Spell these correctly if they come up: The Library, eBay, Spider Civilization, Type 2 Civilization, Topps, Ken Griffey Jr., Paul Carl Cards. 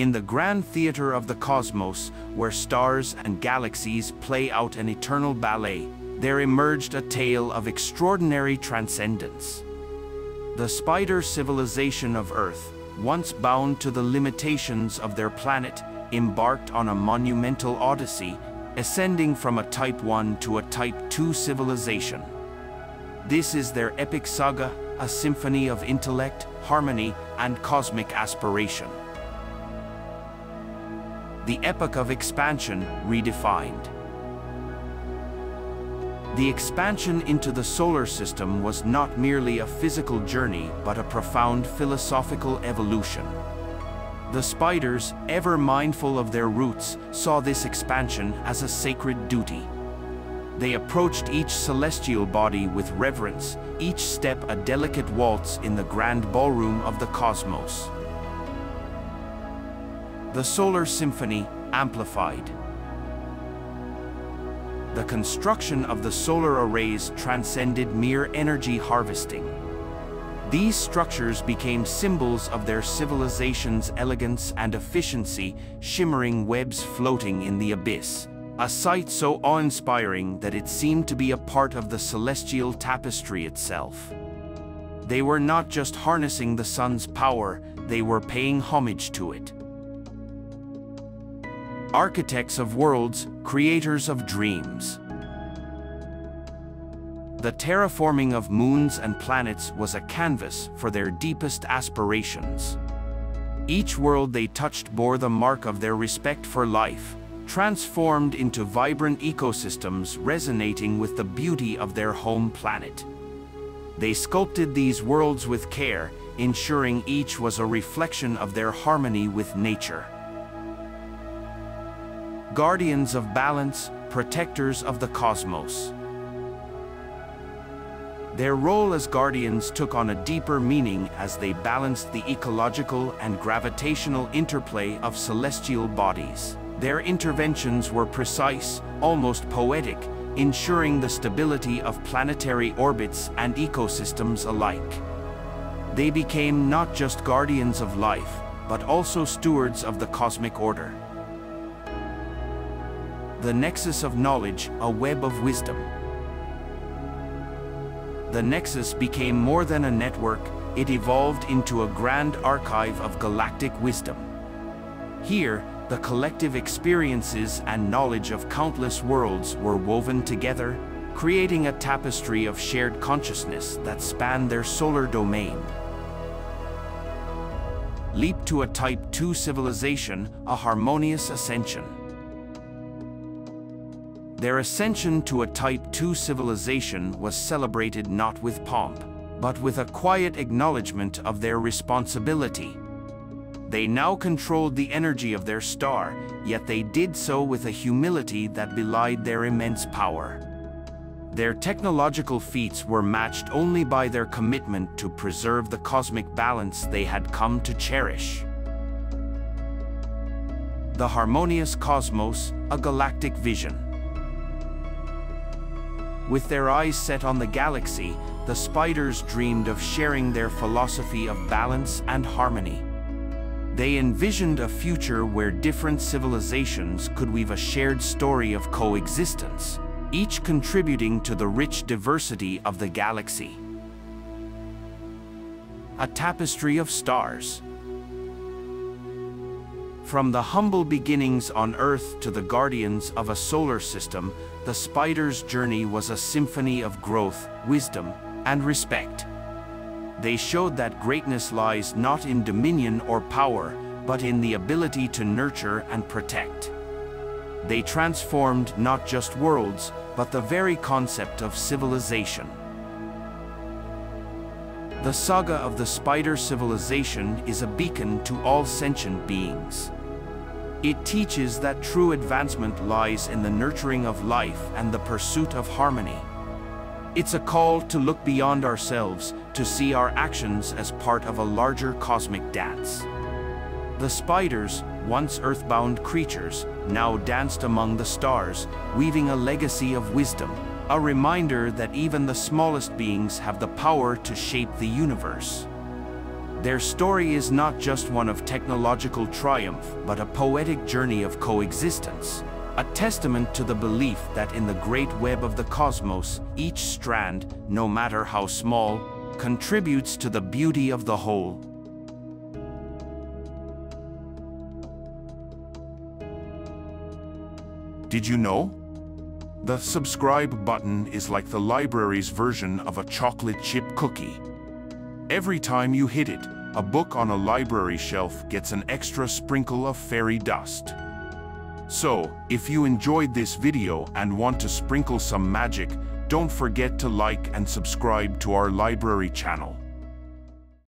in the grand theater of the cosmos, where stars and galaxies play out an eternal ballet, there emerged a tale of extraordinary transcendence. The spider civilization of Earth, once bound to the limitations of their planet, embarked on a monumental odyssey, ascending from a Type 1 to a Type 2 civilization. This is their epic saga, a symphony of intellect, harmony, and cosmic aspiration. The epoch of expansion redefined. The expansion into the solar system was not merely a physical journey, but a profound philosophical evolution. The spiders, ever mindful of their roots, saw this expansion as a sacred duty. They approached each celestial body with reverence, each step a delicate waltz in the grand ballroom of the cosmos. The solar symphony amplified. The construction of the solar arrays transcended mere energy harvesting. These structures became symbols of their civilization's elegance and efficiency, shimmering webs floating in the abyss, a sight so awe-inspiring that it seemed to be a part of the celestial tapestry itself. They were not just harnessing the sun's power, they were paying homage to it. Architects of worlds, creators of dreams. The terraforming of moons and planets was a canvas for their deepest aspirations. Each world they touched bore the mark of their respect for life, transformed into vibrant ecosystems resonating with the beauty of their home planet. They sculpted these worlds with care, ensuring each was a reflection of their harmony with nature. Guardians of balance, protectors of the cosmos. Their role as guardians took on a deeper meaning as they balanced the ecological and gravitational interplay of celestial bodies. Their interventions were precise, almost poetic, ensuring the stability of planetary orbits and ecosystems alike. They became not just guardians of life, but also stewards of the cosmic order. The nexus of knowledge, a web of wisdom. The nexus became more than a network, it evolved into a grand archive of galactic wisdom. Here, the collective experiences and knowledge of countless worlds were woven together, creating a tapestry of shared consciousness that spanned their solar domain. Leap to a Type 2 civilization, a harmonious ascension. Their ascension to a Type 2 civilization was celebrated not with pomp, but with a quiet acknowledgement of their responsibility. They now controlled the energy of their star, yet they did so with a humility that belied their immense power. Their technological feats were matched only by their commitment to preserve the cosmic balance they had come to cherish. The harmonious cosmos, a galactic vision. With their eyes set on the galaxy, the spiders dreamed of sharing their philosophy of balance and harmony. They envisioned a future where different civilizations could weave a shared story of coexistence, each contributing to the rich diversity of the galaxy. A tapestry of stars. From the humble beginnings on Earth to the guardians of a solar system, the spider's journey was a symphony of growth, wisdom, and respect. They showed that greatness lies not in dominion or power, but in the ability to nurture and protect. They transformed not just worlds, but the very concept of civilization. The saga of the spider civilization is a beacon to all sentient beings. It teaches that true advancement lies in the nurturing of life and the pursuit of harmony. It's a call to look beyond ourselves, to see our actions as part of a larger cosmic dance. The spiders, once earthbound creatures, now danced among the stars, weaving a legacy of wisdom, a reminder that even the smallest beings have the power to shape the universe. Their story is not just one of technological triumph, but a poetic journey of coexistence, a testament to the belief that in the great web of the cosmos, each strand, no matter how small, contributes to the beauty of the whole. Did you know? The subscribe button is like the library's version of a chocolate chip cookie. Every time you hit it, a book on a library shelf gets an extra sprinkle of fairy dust. So, if you enjoyed this video and want to sprinkle some magic, don't forget to like and subscribe to our library channel.